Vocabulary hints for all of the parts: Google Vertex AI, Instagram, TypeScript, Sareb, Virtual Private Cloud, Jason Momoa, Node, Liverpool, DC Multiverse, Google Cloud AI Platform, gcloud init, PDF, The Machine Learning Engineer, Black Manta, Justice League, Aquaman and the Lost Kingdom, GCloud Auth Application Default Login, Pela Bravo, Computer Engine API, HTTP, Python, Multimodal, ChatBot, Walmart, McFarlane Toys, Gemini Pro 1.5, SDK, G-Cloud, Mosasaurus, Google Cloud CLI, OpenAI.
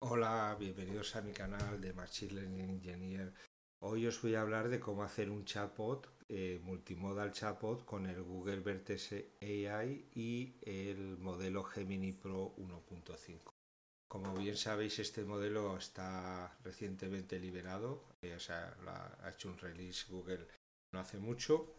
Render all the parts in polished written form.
Hola, bienvenidos a mi canal de Machine Learning Engineer. Hoy os voy a hablar de cómo hacer un chatbot, multimodal chatbot con el Google Vertex AI y el modelo Gemini Pro 1.5. Como bien sabéis, este modelo está recientemente liberado, ha hecho un release Google no hace mucho.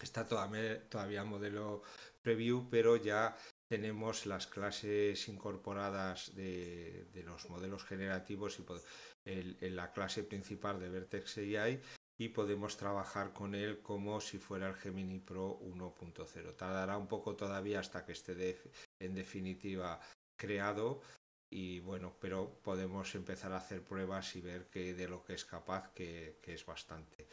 Está todavía modelo preview, pero ya tenemos las clases incorporadas de los modelos generativos y en la clase principal de Vertex AI, y podemos trabajar con él como si fuera el Gemini Pro 1.0. Tardará un poco todavía hasta que esté en definitiva creado, y bueno, pero podemos empezar a hacer pruebas y ver de lo que es capaz, que es bastante.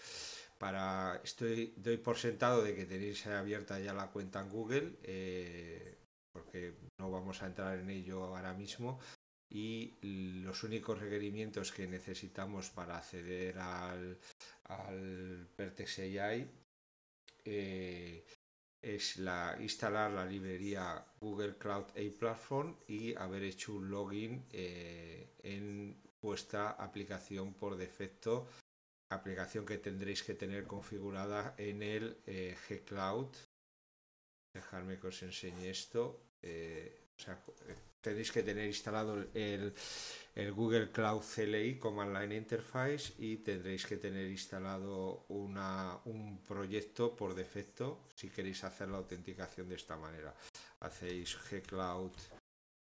Doy por sentado de que tenéis abierta ya la cuenta en Google, porque no vamos a entrar en ello ahora mismo, y los únicos requerimientos que necesitamos para acceder al Vertex AI es instalar la librería Google Cloud AI Platform y haber hecho un login en vuestra aplicación por defecto, aplicación que tendréis que tener configurada en el G-Cloud. Dejadme que os enseñe esto. Tenéis que tener instalado el Google Cloud CLI, Command Line Interface, y tendréis que tener instalado un proyecto por defecto si queréis hacer la autenticación de esta manera. Hacéis gcloud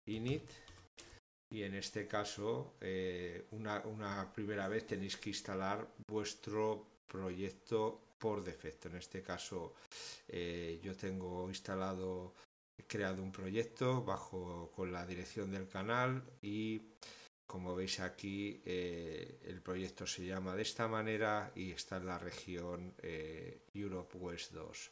init. Y en este caso, una primera vez tenéis que instalar vuestro proyecto por defecto. En este caso, yo tengo creado un proyecto con la dirección del canal, y como veis aquí, el proyecto se llama de esta manera y está en la región Europe West 2.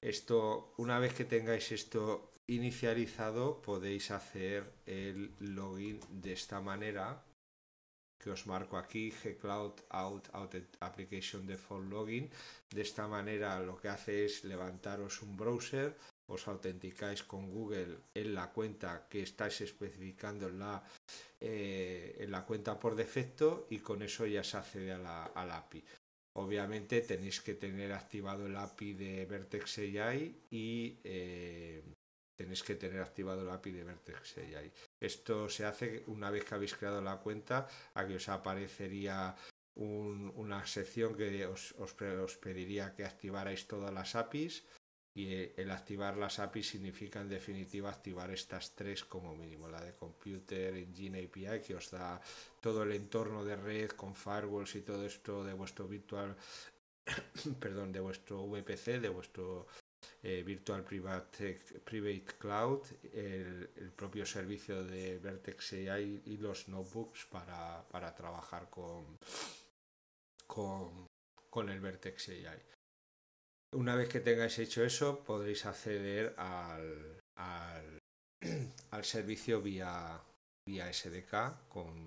Esto, una vez que tengáis esto inicializado, podéis hacer el login de esta manera que os marco aquí, GCloud Auth Application Default Login. De esta manera lo que hace es levantaros un browser, os autenticáis con Google en la cuenta que estáis especificando en la cuenta por defecto, y con eso ya se accede a la API. Obviamente tenéis que tener activado el API de Vertex AI y Esto se hace una vez que habéis creado la cuenta. Aquí os aparecería una sección que os pediría que activarais todas las APIs, y el activar las APIs significa en definitiva activar estas tres como mínimo: la de Computer Engine API, que os da todo el entorno de red con firewalls y todo esto de vuestro de vuestro VPC, de vuestro Virtual Private Cloud, el propio servicio de Vertex AI y los notebooks para trabajar con el Vertex AI. Una vez que tengáis hecho eso, podréis acceder al servicio vía SDK,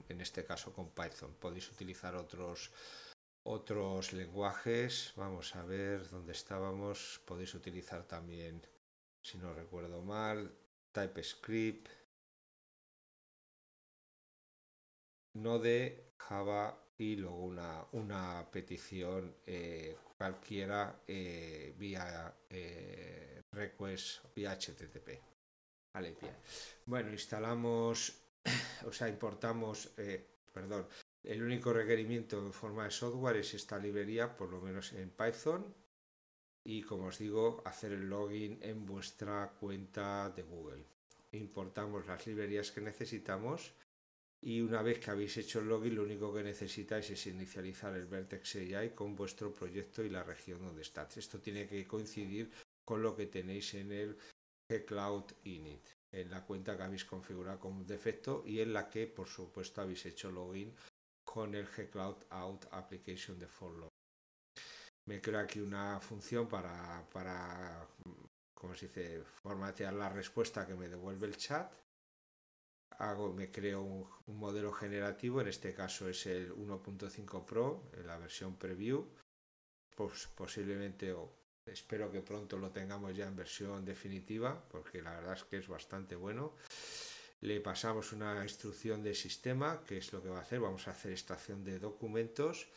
en este caso con Python. Podéis utilizar otros lenguajes. Vamos a ver dónde estábamos. Podéis utilizar también, si no recuerdo mal, TypeScript, Node, Java, y luego una petición cualquiera vía request, vía HTTP. Vale, bien. Bueno, importamos, el único requerimiento en forma de software es esta librería, por lo menos en Python, y como os digo, hacer el login en vuestra cuenta de Google. Importamos las librerías que necesitamos, y una vez que habéis hecho el login, lo único que necesitáis es inicializar el Vertex AI con vuestro proyecto y la región donde estáis. Esto tiene que coincidir con lo que tenéis en el gcloud init, en la cuenta que habéis configurado con defecto y en la que, por supuesto, habéis hecho login con el G-Cloud Auth Application Default Login. Me creo aquí una función para formatear la respuesta que me devuelve el chat. Me creo un modelo generativo, en este caso es el 1.5 Pro, en la versión preview. Pues posiblemente, espero que pronto lo tengamos ya en versión definitiva, porque la verdad es que es bastante bueno. le pasamos una instrucción de sistema, que es lo que va a hacer. Vamos a hacer extracción de documentos,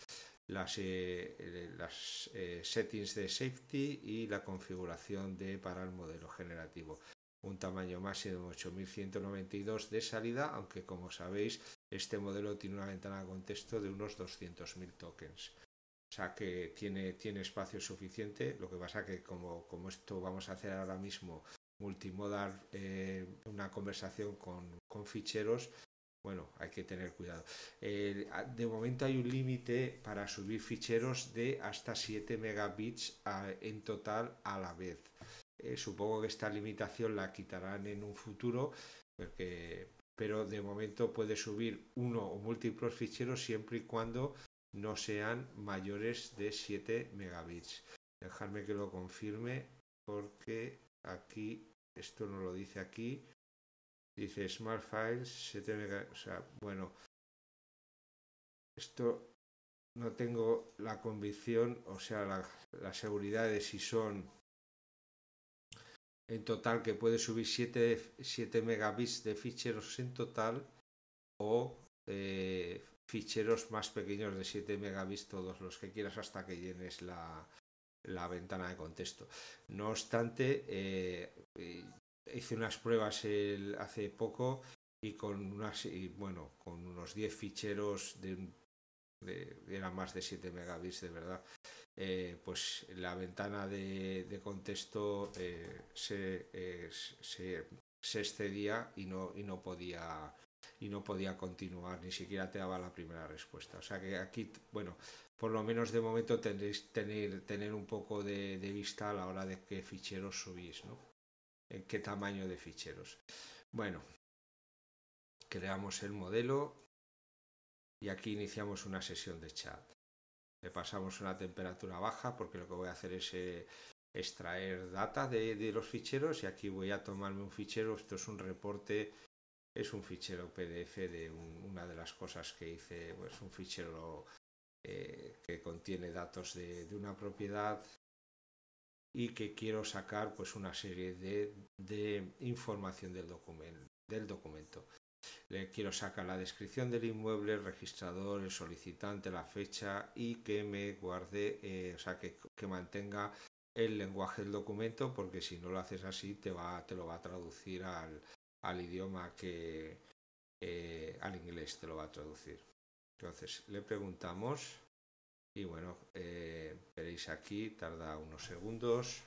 las settings de safety y la configuración para el modelo generativo. Un tamaño máximo de 8192 de salida, aunque como sabéis este modelo tiene una ventana de contexto de unos 200.000 tokens. O sea que tiene espacio suficiente. Lo que pasa que como esto vamos a hacer ahora mismo multimodal, una conversación con ficheros, bueno, hay que tener cuidado. De momento hay un límite para subir ficheros de hasta 7 megabits en total a la vez. Supongo que esta limitación la quitarán en un futuro, pero de momento puede subir uno o múltiples ficheros siempre y cuando no sean mayores de 7 megabits. Dejadme que lo confirme, porque aquí, esto no lo dice aquí, dice Smart Files 7 megabits, o sea, bueno, esto no tengo la convicción, o sea, la seguridad de si son en total, que puede subir 7 megabits de ficheros en total, o ficheros más pequeños de 7 megabits, todos los que quieras, hasta que llenes la ventana de contexto. No obstante, hice unas pruebas hace poco y con unos 10 ficheros eran más de 7 megabits de verdad. Pues la ventana de contexto se excedía y no podía continuar, ni siquiera te daba la primera respuesta. O sea que aquí, bueno, por lo menos de momento tendréis que tener un poco de vista a la hora de qué ficheros subís, ¿no? En qué tamaño de ficheros. Bueno, creamos el modelo y aquí iniciamos una sesión de chat. Le pasamos una temperatura baja porque lo que voy a hacer es extraer data de los ficheros, y aquí voy a tomarme un fichero. Esto es un reporte, es un fichero PDF de una de las cosas que hice, pues un fichero que contiene datos de una propiedad y que quiero sacar pues una serie de información del documento. Le quiero sacar la descripción del inmueble, el registrador, el solicitante, la fecha, y que me guarde, o sea, que mantenga el lenguaje del documento, porque si no lo haces así te lo va a traducir al idioma al inglés te lo va a traducir. Entonces le preguntamos y bueno, veréis aquí, tarda unos segundos.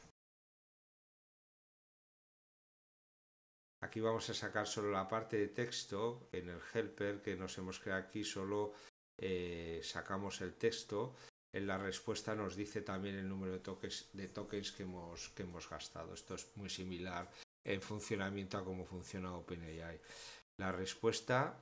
Aquí vamos a sacar solo la parte de texto. En el helper que nos hemos creado aquí solo sacamos el texto. En la respuesta nos dice también el número de tokens que hemos gastado. Esto es muy similar en funcionamiento a cómo funciona OpenAI. La respuesta,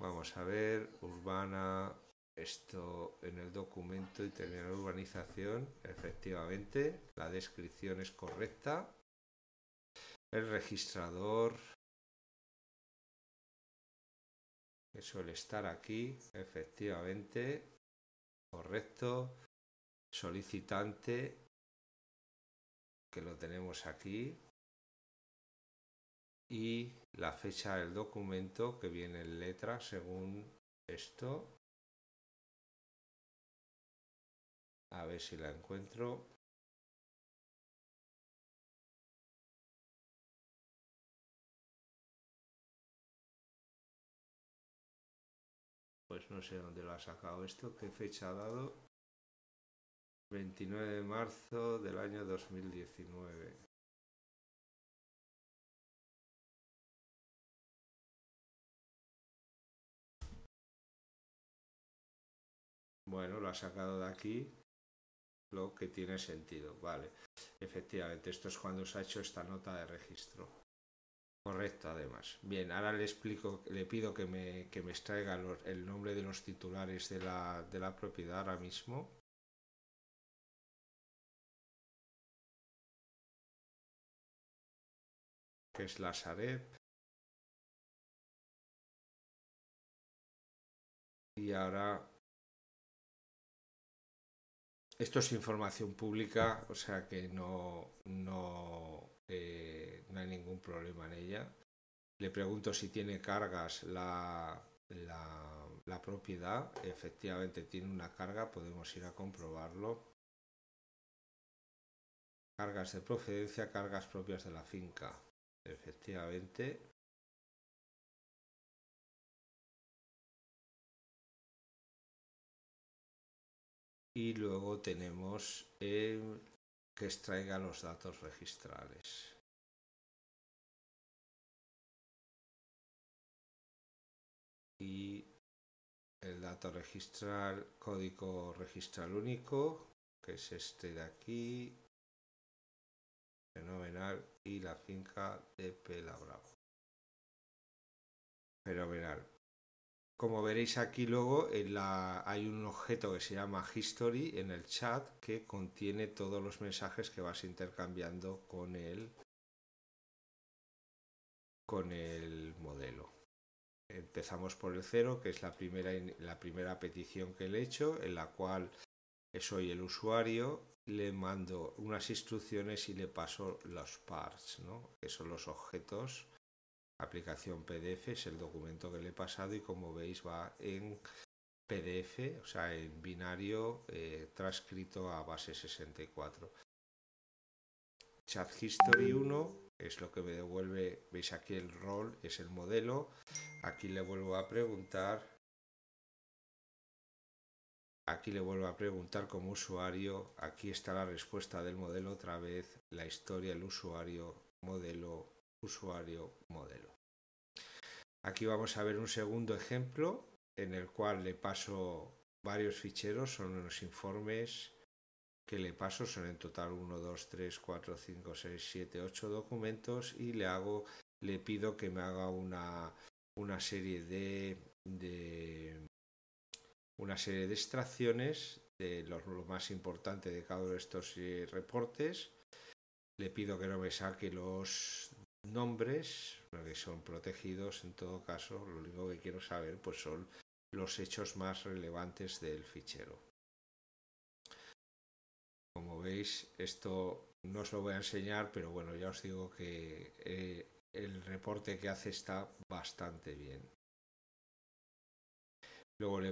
vamos a ver, urbana, esto en el documento, y tener urbanización, efectivamente, la descripción es correcta, el registrador, que suele estar aquí, efectivamente, correcto, solicitante, que lo tenemos aquí, y la fecha del documento, que viene en letra según esto. A ver si la encuentro. Pues no sé dónde lo ha sacado esto, qué fecha ha dado. 29 de marzo del año 2019. Bueno, lo ha sacado de aquí, lo que tiene sentido, vale. Efectivamente, esto es cuando se ha hecho esta nota de registro. Correcto, además. Bien, ahora le explico, le pido que me extraiga el nombre de los titulares de la propiedad ahora mismo. Que es la Sareb. Y ahora, esto es información pública, o sea que no no hay ningún problema en ella. Le pregunto si tiene cargas la propiedad. Efectivamente tiene una carga, podemos ir a comprobarlo. Cargas de procedencia, cargas propias de la finca. Efectivamente. Y luego tenemos que extraiga los datos registrales. Y el dato registral, código registral único, que es este de aquí. Fenomenal. Y la finca de Pela Bravo. Fenomenal. Como veréis aquí luego hay un objeto que se llama History en el chat que contiene todos los mensajes que vas intercambiando con el modelo. Empezamos por el 0, que es la primera petición que le he hecho, en la cual soy el usuario, le mando unas instrucciones y le paso los parts, ¿no? Que son los objetos. Aplicación PDF es el documento que le he pasado y como veis va en PDF, o sea en binario transcrito a base 64. Chat History 1 es lo que me devuelve, veis aquí el rol, es el modelo. Aquí le vuelvo a preguntar, como usuario, aquí está la respuesta del modelo otra vez, la historia, el usuario, modelo. Aquí vamos a ver un segundo ejemplo en el cual le paso varios ficheros, son unos informes que le paso, son en total 1, 2, 3, 4, 5, 6, 7, 8 documentos y le pido que me haga una serie de extracciones de lo más importante de cada uno de estos reportes. Le pido que no me saque los nombres, que son protegidos en todo caso, lo único que quiero saber pues son los hechos más relevantes del fichero. Como veis, esto no os lo voy a enseñar, pero bueno, ya os digo que el reporte que hace está bastante bien. Luego le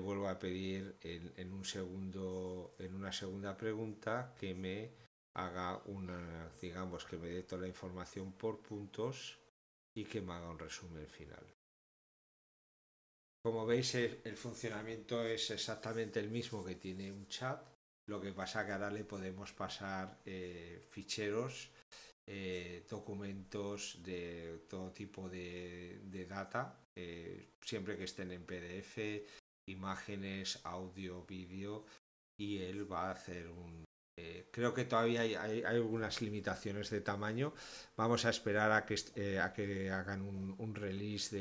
vuelvo a pedir en una segunda pregunta que me haga una, digamos, que me dé toda la información por puntos y que me haga un resumen final. Como veis, el funcionamiento es exactamente el mismo que tiene un chat, lo que pasa que ahora le podemos pasar ficheros, documentos de todo tipo de data, siempre que estén en PDF, imágenes, audio, vídeo, y él va a hacer un... creo que todavía hay algunas limitaciones de tamaño. Vamos a esperar a que hagan un release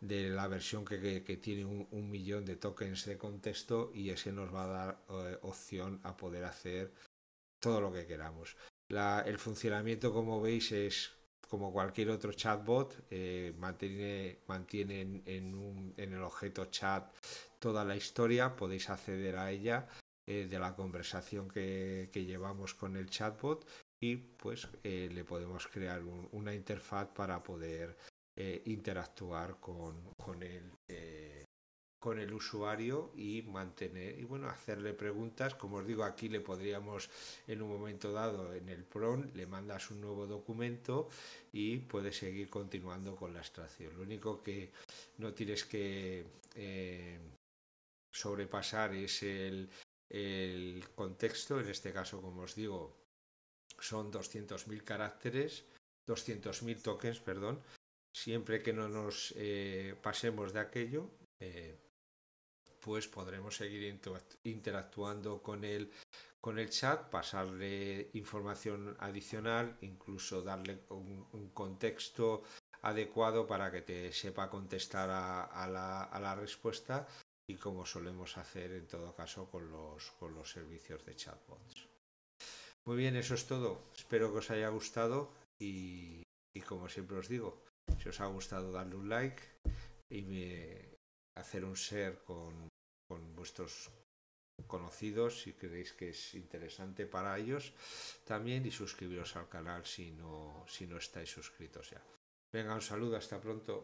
de la versión que tiene un millón de tokens de contexto y ese nos va a dar opción a poder hacer todo lo que queramos. El funcionamiento, como veis, es como cualquier otro chatbot. Mantiene en el objeto chat toda la historia, podéis acceder a ella, de la conversación que llevamos con el chatbot y pues le podemos crear una interfaz para poder interactuar con el usuario y mantener y bueno, hacerle preguntas. Como os digo, aquí le podríamos en un momento dado en el prompt le mandas un nuevo documento y puedes seguir continuando con la extracción. Lo único que no tienes que sobrepasar es el contexto. En este caso, como os digo, son 200.000 caracteres, 200.000 tokens, perdón. Siempre que no nos pasemos de aquello, pues podremos seguir interactuando con el chat, pasarle información adicional, incluso darle un contexto adecuado para que te sepa contestar a la respuesta. Y como solemos hacer en todo caso con los servicios de chatbots. Muy bien, eso es todo. Espero que os haya gustado y como siempre os digo, si os ha gustado darle un like y hacer un share con vuestros conocidos si creéis que es interesante para ellos también, y suscribiros al canal si no estáis suscritos ya. Venga, un saludo, hasta pronto.